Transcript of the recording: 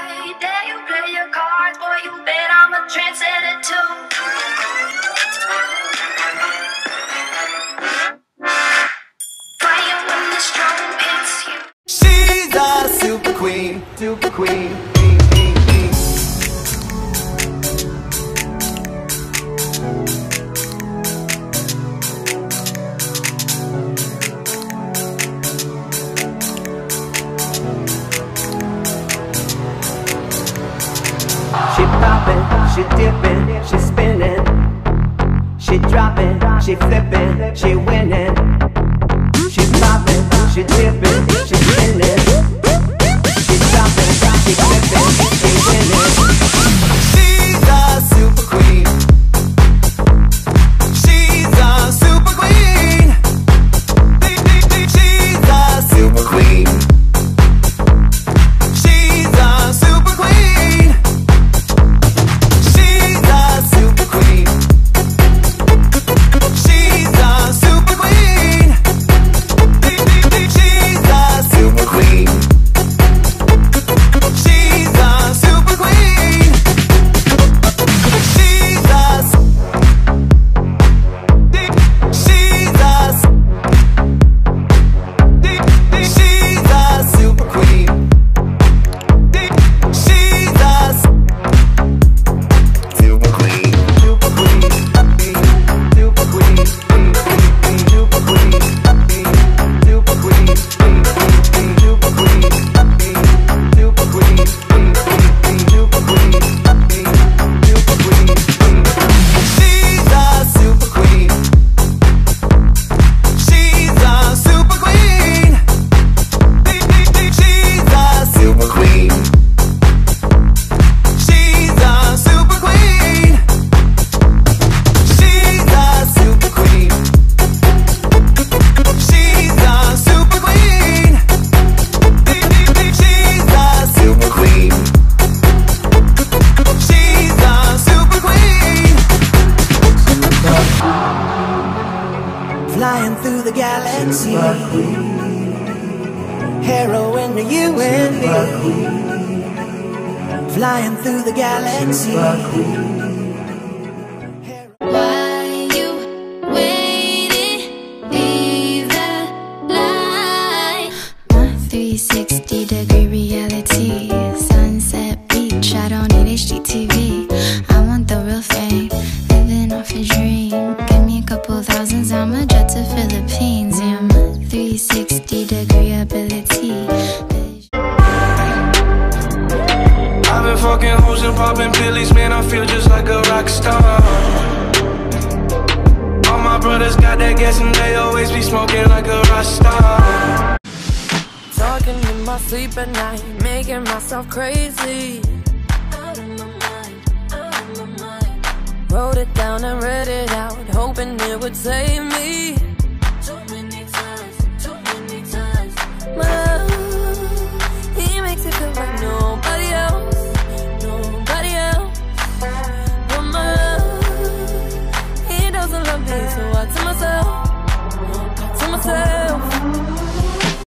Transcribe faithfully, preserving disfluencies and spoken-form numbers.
play. Dare you play your cards, boy, you bet I'm a trendsetter too. Fire when the strong hits you. She's a super queen, super queen. She poppin', she dippin', she spinnin', she droppin', she flippin', she winnin'. She poppin', she dippin', she spinnin', she droppin', she flippin', she winnin'. She's a super queen. She's a super queen. She's a super queen. Flying through the galaxy, heroine to you and me. Flying through the galaxy. Why you waiting? Leave that light. three sixty degree reality. Sunset beach. I don't need H D T V. I want the real thing. Living off a dream. Give me a couple thousands. I'm a to Philippines, yeah, my three sixty degree ability. I've been fucking hoes and popping pillies, man, I feel just like a rock star. All my brothers got that gas and they always be smoking like a rock star. Talking in my sleep at night, making myself crazy. Out of my mind, out of my mind. Wrote it down and read it out, hoping it would save me. Love, he makes it feel like nobody.